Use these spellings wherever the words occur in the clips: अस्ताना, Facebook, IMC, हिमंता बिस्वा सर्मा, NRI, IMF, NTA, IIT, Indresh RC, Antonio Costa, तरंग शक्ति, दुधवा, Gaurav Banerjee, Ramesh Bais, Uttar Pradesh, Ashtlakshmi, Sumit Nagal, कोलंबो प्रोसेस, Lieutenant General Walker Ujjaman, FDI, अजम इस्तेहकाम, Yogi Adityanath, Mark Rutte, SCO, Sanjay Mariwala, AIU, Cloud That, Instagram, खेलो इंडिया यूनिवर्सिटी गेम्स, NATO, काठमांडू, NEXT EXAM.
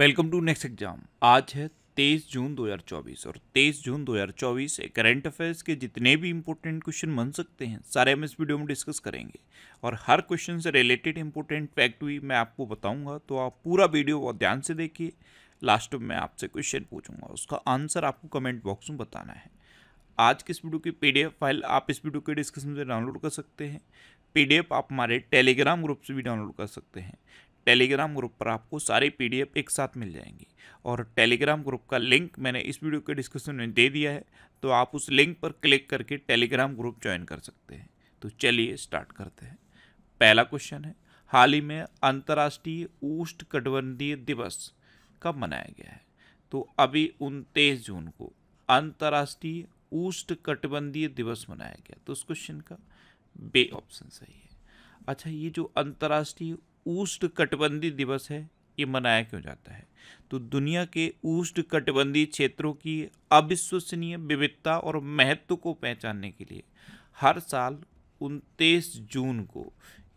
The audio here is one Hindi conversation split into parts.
Welcome to next exam. आज है 23 जून 2024 और 23 जून 2024 करंट अफेयर्स के जितने भी इंपॉर्टेंट क्वेश्चन बन सकते हैं सारे हम इस वीडियो में डिस्कस करेंगे और हर क्वेश्चन से रिलेटेड इंपॉर्टेंट फैक्ट भी मैं आपको बताऊंगा। तो आप पूरा वीडियो बहुत ध्यान से देखिए, लास्ट में मैं आपसे क्वेश्चन पूछूंगा, उसका आंसर आपको कमेंट बॉक्स में बताना है। आज की इस वीडियो की PDF फाइल आप इस वीडियो के डिस्क्रिप्शन से डाउनलोड कर सकते हैं। PDF आप हमारे टेलीग्राम ग्रुप से भी डाउनलोड कर सकते हैं। टेलीग्राम ग्रुप पर आपको सारे PDF एक साथ मिल जाएंगी और टेलीग्राम ग्रुप का लिंक मैंने इस वीडियो के डिस्क्रिप्शन में दे दिया है, तो आप उस लिंक पर क्लिक करके टेलीग्राम ग्रुप ज्वाइन कर सकते हैं। तो चलिए स्टार्ट करते हैं। पहला क्वेश्चन है, हाल ही में अंतर्राष्ट्रीय उष्णकटिबंधीय दिवस कब मनाया गया है? तो अभी 29 जून को अंतर्राष्ट्रीय उष्णकटिबंधीय दिवस मनाया गया। तो उस क्वेश्चन का बी ऑप्शन सही है। अच्छा, ये जो अंतर्राष्ट्रीय उष्णकटिबंधीय दिवस है ये मनाया क्यों जाता है? तो दुनिया के उष्णकटिबंधीय क्षेत्रों की अविश्वसनीय विविधता और महत्व को पहचानने के लिए हर साल 29 जून को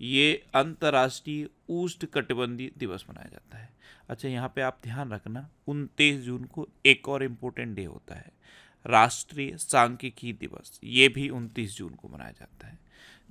ये अंतर्राष्ट्रीय उष्णकटिबंधीय दिवस मनाया जाता है। अच्छा, यहाँ पे आप ध्यान रखना 29 जून को एक और इम्पोर्टेंट डे होता है, राष्ट्रीय सांख्यिकी दिवस। ये भी 29 जून को मनाया जाता है।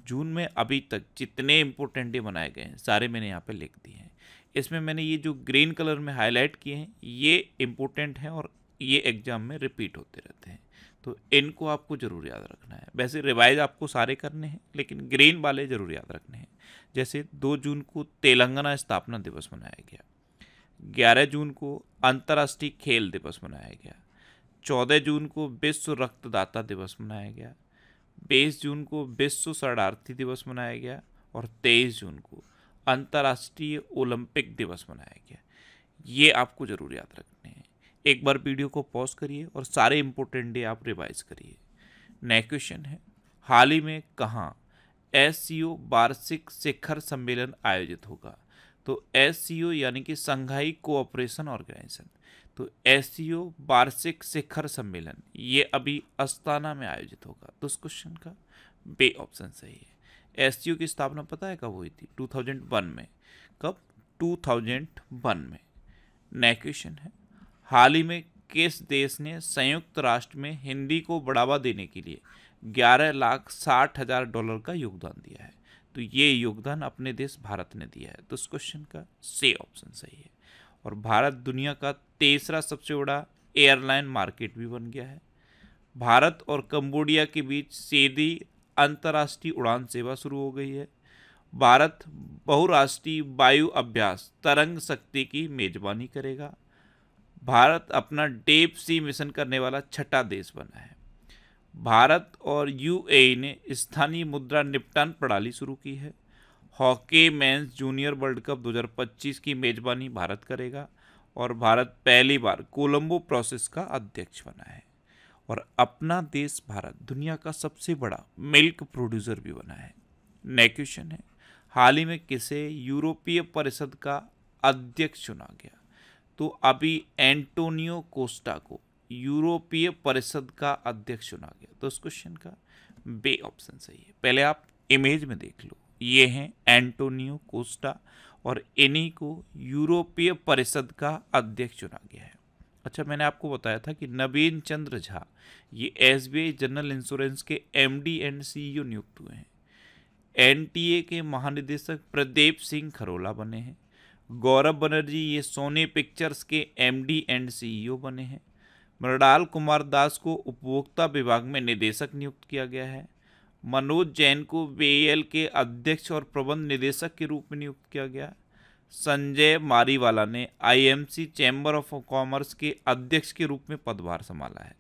जून में अभी तक जितने इम्पोर्टेंट डे मनाए गए हैं सारे मैंने यहाँ पे लिख दिए हैं। इसमें मैंने ये जो ग्रीन कलर में हाईलाइट किए हैं ये इम्पोर्टेंट हैं और ये एग्ज़ाम में रिपीट होते रहते हैं, तो इनको आपको ज़रूर याद रखना है। वैसे रिवाइज आपको सारे करने हैं लेकिन ग्रीन वाले ज़रूर याद रखने हैं। जैसे 2 जून को तेलंगाना स्थापना दिवस मनाया गया, 11 जून को अंतर्राष्ट्रीय खेल दिवस मनाया गया, 14 जून को विश्व रक्तदाता दिवस मनाया गया, 20 जून को विश्व शरणार्थी दिवस मनाया गया और 23 जून को अंतर्राष्ट्रीय ओलंपिक दिवस मनाया गया। ये आपको ज़रूर याद रखने हैं। एक बार वीडियो को पॉज करिए और सारे इम्पोर्टेंट डे आप रिवाइज करिए। नेक्स्ट क्वेश्चन है, हाल ही में कहाँ SCO वार्षिक शिखर सम्मेलन आयोजित होगा? तो SCO यानी कि शंघाई कोऑपरेशन ऑर्गेनाइजेशन, तो SCO वार्षिक शिखर सम्मेलन ये अभी अस्ताना में आयोजित होगा। तो इस क्वेश्चन का बी ऑप्शन सही है। SCO की स्थापना पता है कब हुई थी? 2001 में। कब? 2001 में। नेक्स्ट क्वेश्चन है, हाल ही में किस देश ने संयुक्त राष्ट्र में हिंदी को बढ़ावा देने के लिए $11,60,000 का योगदान दिया है? तो ये योगदान अपने देश भारत ने दिया है। तो इस क्वेश्चन का सी ऑप्शन सही है। और भारत दुनिया का 3वां सबसे बड़ा एयरलाइन मार्केट भी बन गया है। भारत और कंबोडिया के बीच सीधी अंतर्राष्ट्रीय उड़ान सेवा शुरू हो गई है। भारत बहुराष्ट्रीय वायु अभ्यास तरंग शक्ति की मेजबानी करेगा। भारत अपना डीप सी मिशन करने वाला 6ठा देश बना है। भारत और UAE ने स्थानीय मुद्रा निपटान प्रणाली शुरू की है। Hockey men's junior world cup 2025 की मेजबानी भारत करेगा और भारत पहली बार कोलंबो प्रोसेस का अध्यक्ष बना है। और अपना देश भारत दुनिया का सबसे बड़ा मिल्क प्रोड्यूसर भी बना है। नेक्स्ट क्वेश्चन है, हाल ही में किसे यूरोपीय परिषद का अध्यक्ष चुना गया? तो अभी एंटोनियो कोस्टा को यूरोपीय परिषद का अध्यक्ष चुना गया। तो इस क्वेश्चन का बी ऑप्शन सही है। पहले आप इमेज में देख लो, ये हैं एंटोनियो कोस्टा और इन्हीं को यूरोपीय परिषद का अध्यक्ष चुना गया है। अच्छा, मैंने आपको बताया था कि नवीन चंद्र झा ये SBI जनरल इंश्योरेंस के MD एंड CEO नियुक्त हुए हैं। NTA के महानिदेशक प्रदीप सिंह खरोला बने हैं। गौरव बनर्जी ये सोने पिक्चर्स के MD एंड CEO बने हैं। मृणाल कुमार दास को उपभोक्ता विभाग में निदेशक नियुक्त किया गया है। मनोज जैन को BEL के अध्यक्ष और प्रबंध निदेशक के रूप में नियुक्त किया गया। संजय मारीवाला ने IMC चैम्बर ऑफ कॉमर्स के अध्यक्ष के रूप में पदभार संभाला है।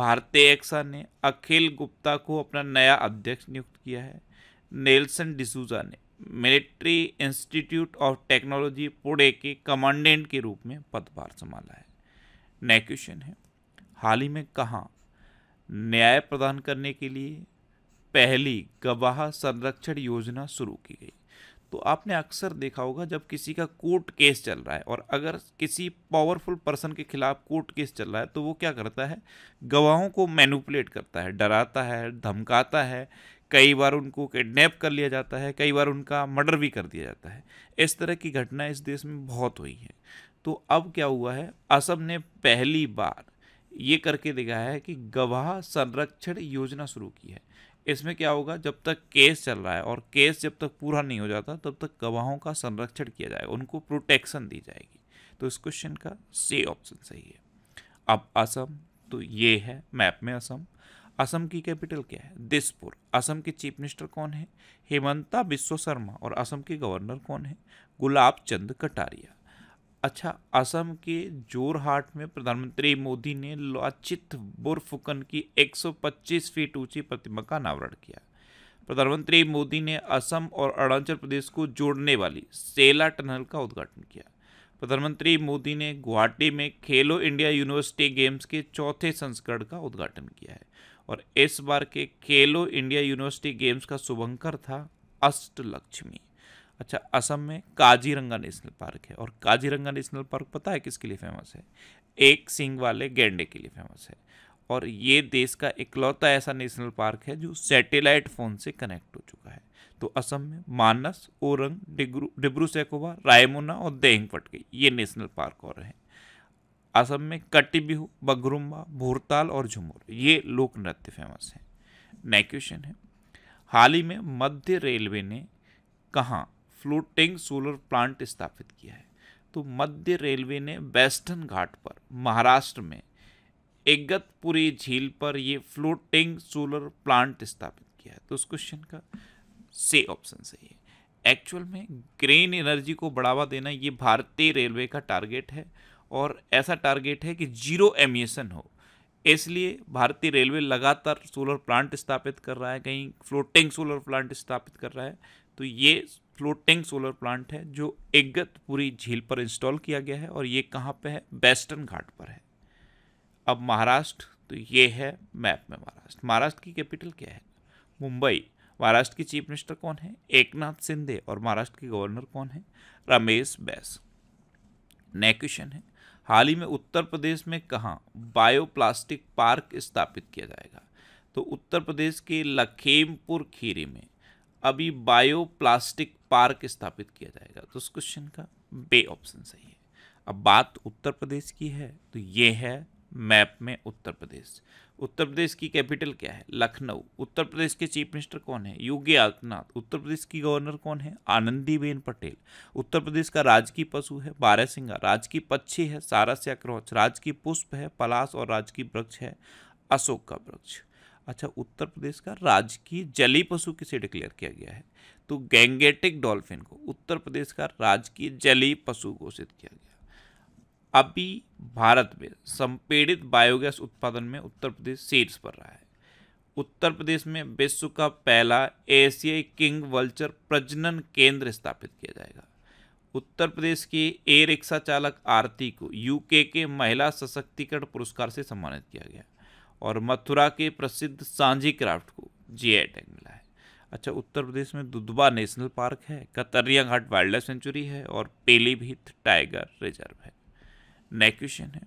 भारतीय एक्सा ने अखिल गुप्ता को अपना नया अध्यक्ष नियुक्त किया है। नेल्सन डिसूजा ने military institute of technology Pune के कमांडेंट के रूप में पदभार संभाला है। नेक्स्ट क्वेश्चन है, हाल ही में कहाँ न्याय प्रदान करने के लिए पहली गवाह संरक्षण योजना शुरू की गई? तो आपने अक्सर देखा होगा जब किसी का कोर्ट केस चल रहा है और अगर किसी पावरफुल पर्सन के खिलाफ कोर्ट केस चल रहा है तो वो क्या करता है, गवाहों को मैनिपुलेट करता है, डराता है, धमकाता है, कई बार उनको किडनैप कर लिया जाता है, कई बार उनका मर्डर भी कर दिया जाता है। इस तरह की घटना इस देश में बहुत हुई है। तो अब क्या हुआ है, असम ने पहली बार ये करके दिखाया है कि गवाह संरक्षण योजना शुरू की है। इसमें क्या होगा, जब तक केस चल रहा है और केस जब तक पूरा नहीं हो जाता तब तक गवाहों का संरक्षण किया जाएगा, उनको प्रोटेक्शन दी जाएगी। तो इस क्वेश्चन का सी ऑप्शन सही है। अब असम, तो ये है मैप में असम। असम की कैपिटल क्या है, दिसपुर। असम के चीफ मिनिस्टर कौन है, हिमंता बिस्वा सर्मा। और असम के गवर्नर कौन है, गुलाब चंद कटारिया। अच्छा, असम के जोरहाट में प्रधानमंत्री मोदी ने लाचित बोरफुकन की 125 फीट ऊंची प्रतिमा का अनावरण किया। प्रधानमंत्री मोदी ने असम और अरुणाचल प्रदेश को जोड़ने वाली सेला टनल का उद्घाटन किया। प्रधानमंत्री मोदी ने गुवाहाटी में खेलो इंडिया यूनिवर्सिटी गेम्स के चौथे संस्करण का उद्घाटन किया है। और इस बार के खेलो इंडिया यूनिवर्सिटी गेम्स का शुभंकर था अष्टलक्ष्मी। अच्छा, असम में काजीरंगा नेशनल पार्क है। और काजीरंगा नेशनल पार्क पता है किसके लिए फेमस है, एक सींग वाले गैंडे के लिए फेमस है। और ये देश का इकलौता ऐसा नेशनल पार्क है जो सैटेलाइट फ़ोन से कनेक्ट हो चुका है। तो असम में मानस, ओरंग, डिब्रू सैखोवा, रायमोना और देहिंग फटके ये नेशनल पार्क और हैं। असम में कट्टी बिहू, बगरुम्बा, भोरताल और झुमर ये लोक नृत्य फेमस हैं। नेक्स्ट क्वेश्चन है, हाल ही में मध्य रेलवे ने कहाँ फ्लोटिंग सोलर प्लांट स्थापित किया है। तो मध्य रेलवे ने वेस्टर्न घाट पर महाराष्ट्र में इगतपुरी झील पर ये फ्लोटिंग सोलर प्लांट स्थापित किया है। तो उस क्वेश्चन का सी ऑप्शन सही है। एक्चुअल में ग्रीन एनर्जी को बढ़ावा देना ये भारतीय रेलवे का टारगेट है और ऐसा टारगेट है कि जीरो एमिशन हो, इसलिए भारतीय रेलवे लगातार सोलर प्लांट स्थापित कर रहा है, कहीं फ्लोटिंग सोलर प्लांट स्थापित कर रहा है। तो ये फ्लोटिंग सोलर प्लांट है जो इगतपुरी झील पर इंस्टॉल किया गया है और ये कहाँ पे है, वेस्टर्न घाट पर है। अब महाराष्ट्र, तो ये है मैप में महाराष्ट्र। महाराष्ट्र की कैपिटल क्या है, मुंबई। महाराष्ट्र की चीफ मिनिस्टर कौन है, एकनाथ शिंदे। और महाराष्ट्र के गवर्नर कौन है, रमेश बैस। नेक्स्ट क्वेश्चन है, हाल ही में उत्तर प्रदेश में कहाँ बायोप्लास्टिक पार्क स्थापित किया जाएगा। तो उत्तर प्रदेश के लखीमपुर खीरी में अभी बायोप्लास्टिक पार्क स्थापित किया जाएगा। तो उस क्वेश्चन का बी ऑप्शन सही है। अब बात उत्तर प्रदेश की है, तो ये है मैप में उत्तर प्रदेश। उत्तर प्रदेश की कैपिटल क्या है, लखनऊ। उत्तर प्रदेश के चीफ मिनिस्टर कौन है, योगी आदित्यनाथ। उत्तर प्रदेश की गवर्नर कौन है, आनंदी बेन पटेल। उत्तर प्रदेश का राजकीय पशु है बारहसिंगा, राजकीय पक्षी है सारस या क्रॉच, राजकीय पुष्प है पलाश और राजकीय वृक्ष है अशोक का वृक्ष। अच्छा, उत्तर प्रदेश का राजकीय जलीय पशु किसे डिक्लेयर किया गया है, तो गैंगेटिक डॉल्फिन को उत्तर प्रदेश का राजकीय जलीय पशु घोषित किया गया। अभी भारत में संपीड़ित बायोगैस उत्पादन में उत्तर प्रदेश शीर्ष पर रहा है। उत्तर प्रदेश में विश्व का पहला एशियाई किंग वल्चर प्रजनन केंद्र स्थापित किया जाएगा। उत्तर प्रदेश के ए रिक्शा चालक आरती को यूके के महिला सशक्तिकरण पुरस्कार से सम्मानित किया गया। और मथुरा के प्रसिद्ध सांझी क्राफ्ट को जीआई टैग मिला है। अच्छा, उत्तर प्रदेश में दुधवा नेशनल पार्क है, कतरिया घाट वाइल्ड लाइफ सेंचुरी है और पीलीभीत टाइगर रिजर्व है। नेक्स्ट क्वेश्चन है,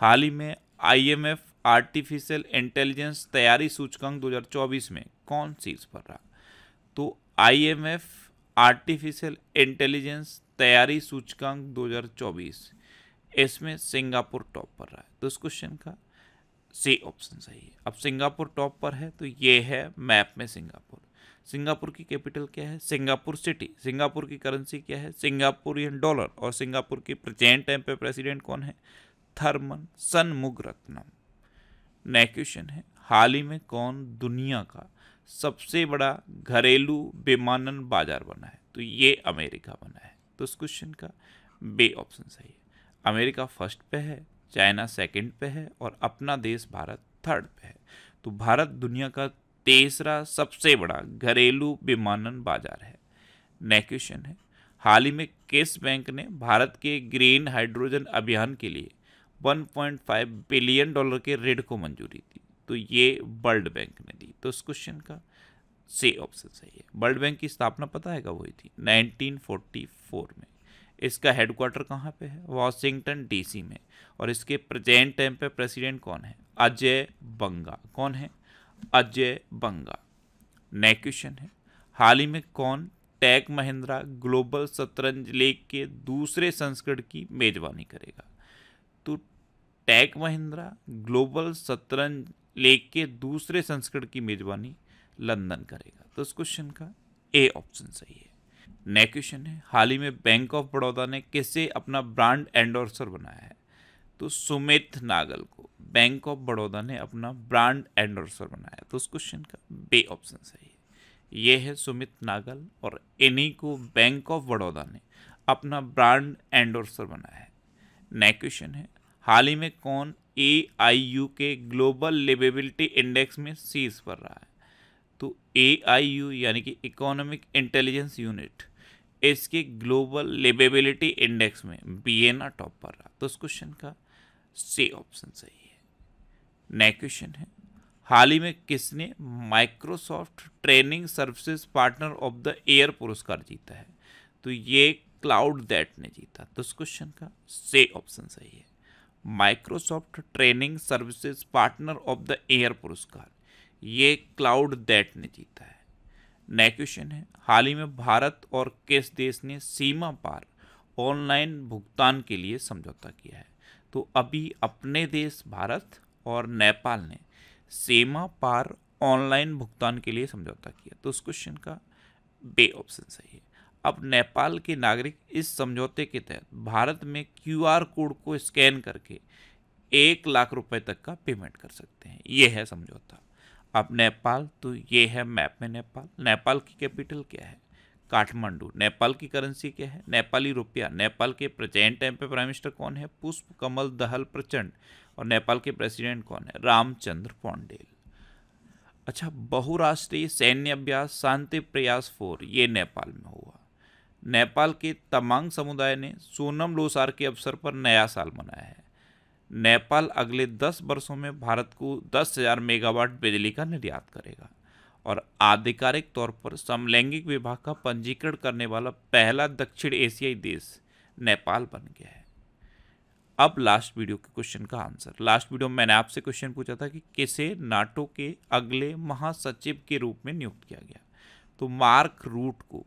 हाल ही में आईएमएफ आर्टिफिशियल इंटेलिजेंस तैयारी सूचकांक 2024 में कौन शीर्ष पर रहा। तो आईएमएफ आर्टिफिशियल इंटेलिजेंस तैयारी सूचकांक 2024 इसमें सिंगापुर टॉप पर रहा है। तो इस क्वेश्चन का सी ऑप्शन सही है। अब सिंगापुर टॉप पर है, तो ये है मैप में सिंगापुर। सिंगापुर की कैपिटल क्या है, सिंगापुर सिटी। सिंगापुर की करेंसी क्या है, सिंगापुरियन डॉलर। और सिंगापुर के प्रेजेंट टाइम पे प्रेसिडेंट कौन है, थर्मन शनमुगरत्नम। नेक्स्ट क्वेश्चन है, हाल ही में कौन दुनिया का सबसे बड़ा घरेलू विमानन बाजार बना है, तो ये अमेरिका बना है। तो इस क्वेश्चन का बी ऑप्शन सही है। अमेरिका फर्स्ट पे है, चाइना सेकंड पे है और अपना देश भारत थर्ड पे है। तो भारत दुनिया का तीसरा सबसे बड़ा घरेलू विमानन बाजार है। नेक्स्ट क्वेश्चन है, हाल ही में किस बैंक ने भारत के ग्रीन हाइड्रोजन अभियान के लिए 1.5 बिलियन डॉलर के ऋण को मंजूरी दी, तो ये वर्ल्ड बैंक ने दी। तो इस क्वेश्चन का सी ऑप्शन सही है। वर्ल्ड बैंक की स्थापना पता है कब हुई थी, 1944 में। इसका हेडक्वार्टर कहाँ पे है, वॉशिंगटन डीसी में। और इसके प्रेजेंट टाइम पे प्रेसिडेंट कौन है, अजय बंगा। कौन है, अजय बंगा। नेक्स्ट क्वेश्चन है, हाल ही में कौन टेक महिंद्रा ग्लोबल शतरंज लीग के दूसरे संस्करण की मेजबानी करेगा। तो टेक महिंद्रा ग्लोबल शतरंज लीग के दूसरे संस्करण की मेजबानी लंदन करेगा। तो इस क्वेश्चन का ए ऑप्शन सही है। नेक्स्ट क्वेश्चन है, हाल ही में बैंक ऑफ बड़ौदा ने किसे अपना ब्रांड एंडोर्सर बनाया है? तो सुमित नागल को बैंक ऑफ बड़ौदा ने अपना ब्रांड एंडोर्सर बनाया। तो उस क्वेश्चन का बी ऑप्शन सही है। ये है सुमित नागल और इन्हीं को बैंक ऑफ बड़ौदा ने अपना ब्रांड एंडोर्सर बनाया है। नेक्स्ट क्वेश्चन है, हाल ही में कौन एआईयू के ग्लोबल लिवेबिलिटी इंडेक्स में शीर्ष पर रहा है? तो एआईयू यानी कि इकोनॉमिक इंटेलिजेंस यूनिट, इसके ग्लोबल लिवेबिलिटी इंडेक्स में वियना टॉप पर रहा। तो इस क्वेश्चन का सी ऑप्शन सही है। नेक्स्ट क्वेश्चन है, हाल ही में किसने Microsoft training services partner of the year पुरस्कार जीता है? तो ये क्लाउड दैट ने जीता। तो इस क्वेश्चन का सी ऑप्शन सही है। Microsoft training services partner of the year पुरस्कार ये क्लाउड दैट ने जीता है। नेक्स्ट क्वेश्चन है, हाल ही में भारत और किस देश ने सीमा पार ऑनलाइन भुगतान के लिए समझौता किया है? तो अभी अपने देश भारत और नेपाल ने सीमा पार ऑनलाइन भुगतान के लिए समझौता किया। तो उस क्वेश्चन का बी ऑप्शन सही है। अब नेपाल के नागरिक इस समझौते के तहत भारत में QR कोड को स्कैन करके 1,00,000 रुपये तक का पेमेंट कर सकते हैं। ये है समझौता। अब नेपाल, तो ये है मैप में नेपाल। नेपाल की कैपिटल क्या है? काठमांडू। नेपाल की करेंसी क्या है? नेपाली रुपया। नेपाल के प्रेजेंट टाइम पे प्राइम मिनिस्टर कौन है? पुष्प कमल दहल प्रचंड। और नेपाल के प्रेसिडेंट कौन है? रामचंद्र पौडेल। अच्छा, बहुराष्ट्रीय सैन्य अभ्यास शांति प्रयास 4 ये नेपाल में हुआ। नेपाल के तमांग समुदाय ने सोनम लोसार के अवसर पर नया साल मनाया है। नेपाल अगले 10 वर्षों में भारत को 10,000 मेगावाट बिजली का निर्यात करेगा। और आधिकारिक तौर पर समलैंगिक विवाह का पंजीकरण करने वाला पहला दक्षिण एशियाई देश नेपाल बन गया है। अब लास्ट वीडियो के क्वेश्चन का आंसर। लास्ट वीडियो में मैंने आपसे क्वेश्चन पूछा था कि किसे नाटो के अगले महासचिव के रूप में नियुक्त किया गया? तो मार्क रूट को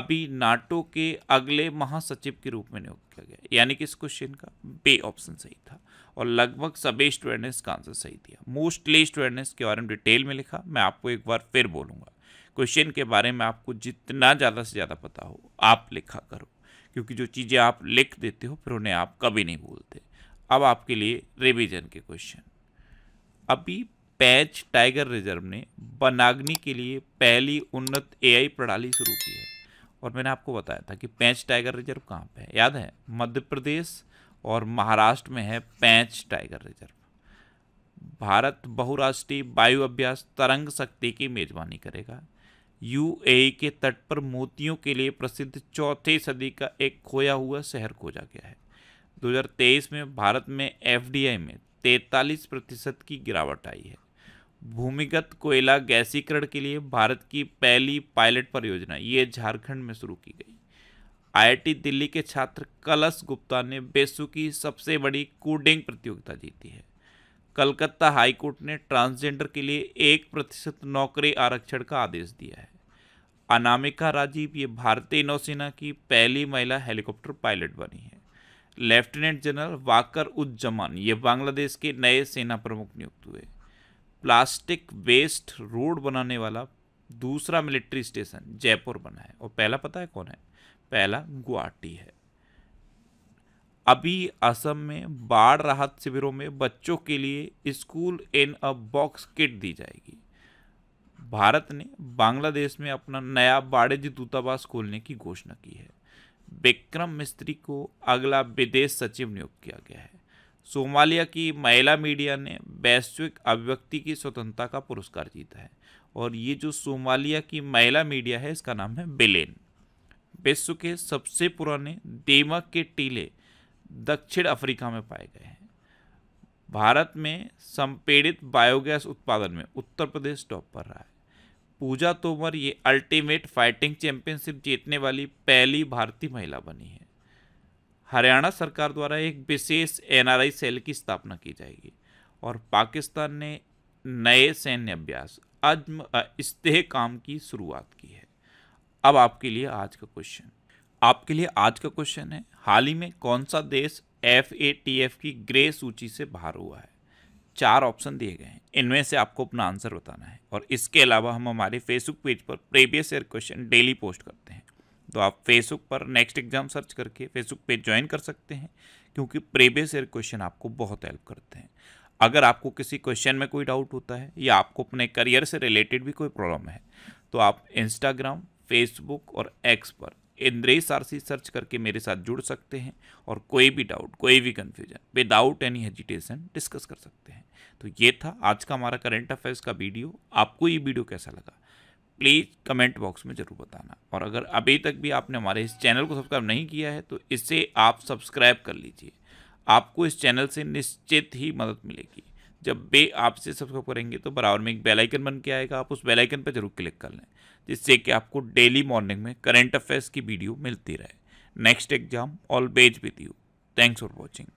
अभी नाटो के अगले महासचिव के रूप में नियुक्त किया गया। यानी कि इस क्वेश्चन का बी ऑप्शन सही था और लगभग सभी स्टूडेंट ने इसका आंसर सही दिया। मोस्टली स्टूडेंट ने इसके बारे में डिटेल में लिखा। मैं आपको एक बार फिर बोलूँगा, क्वेश्चन के बारे में आपको जितना ज़्यादा से ज़्यादा पता हो आप लिखा करो, क्योंकि जो चीज़ें आप लिख देते हो फिर उन्हें आप कभी नहीं भूलते। अब आपके लिए रिविजन के क्वेश्चन। अभी पैच टाइगर रिजर्व ने वनाग्नि के लिए पहली उन्नत AI प्रणाली शुरू की है। और मैंने आपको बताया था कि पैंच टाइगर रिजर्व कहाँ पे है, याद है? मध्य प्रदेश और महाराष्ट्र में है पैंच टाइगर रिजर्व। भारत बहुराष्ट्रीय वायु अभ्यास तरंग शक्ति की मेजबानी करेगा। UAE के तट पर मोतियों के लिए प्रसिद्ध 4वीं सदी का एक खोया हुआ शहर खोजा गया है। 2023 में भारत में FDI में 43% की गिरावट आई है। भूमिगत कोयला गैसीकरण के लिए भारत की पहली पायलट परियोजना ये झारखंड में शुरू की गई। IIT दिल्ली के छात्र कलश गुप्ता ने विश्व की सबसे बड़ी कोडिंग प्रतियोगिता जीती है। कलकत्ता हाईकोर्ट ने ट्रांसजेंडर के लिए 1% नौकरी आरक्षण का आदेश दिया है। अनामिका राजीव ये भारतीय नौसेना की पहली महिला हेलीकॉप्टर पायलट बनी है। लेफ्टिनेंट जनरल वाकर उज्जमान ये बांग्लादेश के नए सेना प्रमुख नियुक्त हुए। प्लास्टिक वेस्ट रोड बनाने वाला दूसरा मिलिट्री स्टेशन जयपुर बना है और पहला पता है कौन है? पहला गुवाहाटी है। अभी असम में बाढ़ राहत शिविरों में बच्चों के लिए school in a box kit दी जाएगी। भारत ने बांग्लादेश में अपना नया वाणिज्य दूतावास खोलने की घोषणा की है। विक्रम मिस्त्री को अगला विदेश सचिव नियुक्त किया गया है। सोमालिया की महिला मीडिया ने वैश्विक अभिव्यक्ति की स्वतंत्रता का पुरस्कार जीता है। और ये जो सोमालिया की महिला मीडिया है इसका नाम है बिलेन। विश्व के सबसे पुराने दीमक के टीले दक्षिण अफ्रीका में पाए गए हैं। भारत में संपीड़ित बायोगैस उत्पादन में उत्तर प्रदेश टॉप पर रहा है। पूजा तोमर ये अल्टीमेट फाइटिंग चैंपियनशिप जीतने वाली पहली भारतीय महिला बनी है। हरियाणा सरकार द्वारा एक विशेष NRI सेल की स्थापना की जाएगी। और पाकिस्तान ने नए सैन्य अभ्यास अजम इस्तेहकाम की शुरुआत की है। अब आपके लिए आज का क्वेश्चन है, हाल ही में कौन सा देश FATF की ग्रे सूची से बाहर हुआ है। चार ऑप्शन दिए गए हैं, इनमें से आपको अपना आंसर बताना है। और इसके अलावा हम हमारे फेसबुक पेज पर previous year question daily post करते हैं, तो आप फेसबुक पर नेक्स्ट एग्जाम सर्च करके फेसबुक पेज ज्वाइन कर सकते हैं, क्योंकि प्रीवियस ईयर क्वेश्चन आपको बहुत हेल्प करते हैं। अगर आपको किसी क्वेश्चन में कोई डाउट होता है या आपको अपने करियर से रिलेटेड भी कोई प्रॉब्लम है, तो आप इंस्टाग्राम, फेसबुक और एक्स पर IndreshRC सर्च करके मेरे साथ जुड़ सकते हैं और कोई भी डाउट, कोई भी confusion without any hesitation discuss कर सकते हैं। तो ये था आज का हमारा करंट अफेयर्स का वीडियो। आपको ये वीडियो कैसा लगा प्लीज़ कमेंट बॉक्स में ज़रूर बताना, और अगर अभी तक भी आपने हमारे इस चैनल को सब्सक्राइब नहीं किया है तो इसे आप सब्सक्राइब कर लीजिए। आपको इस चैनल से निश्चित ही मदद मिलेगी। जब वे आपसे सब्सक्राइब करेंगे तो बराबर में एक बेल आइकन बन के आएगा, आप उस बेल आइकन पर जरूर क्लिक कर लें, जिससे कि आपको डेली मॉर्निंग में करंट अफेयर्स की वीडियो मिलती रहे। Next exam always with you. Thanks for watching.